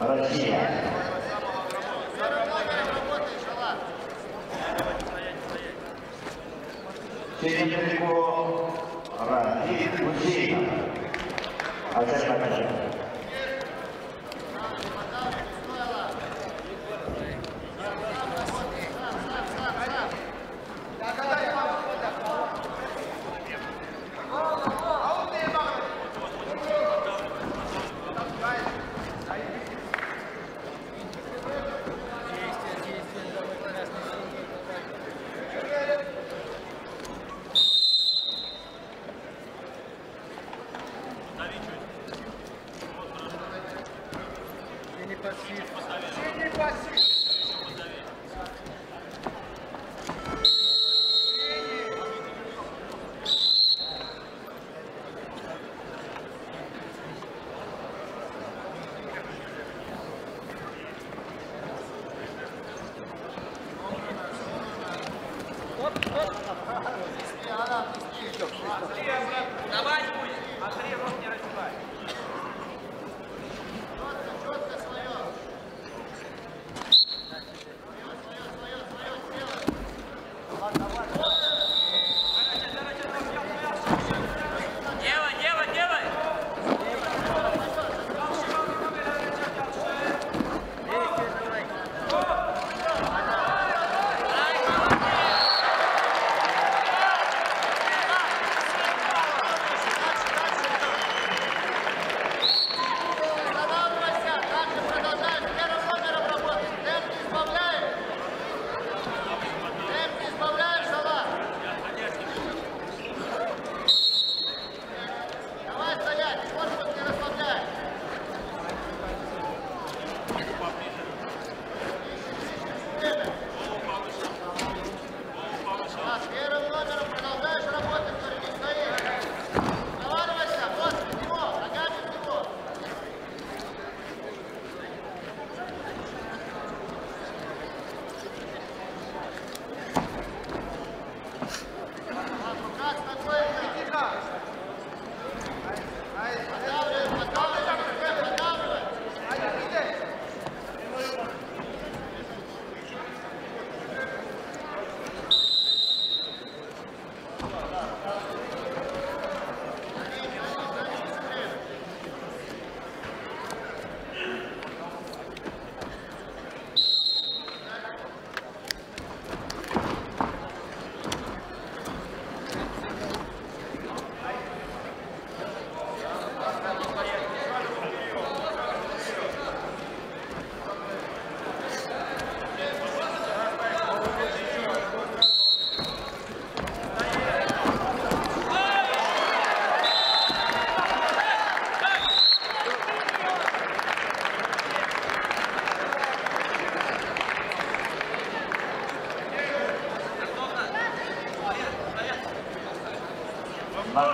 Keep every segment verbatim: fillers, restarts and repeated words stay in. Россия. Средний прикол Россия Гусейна.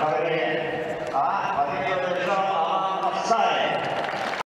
Gracias.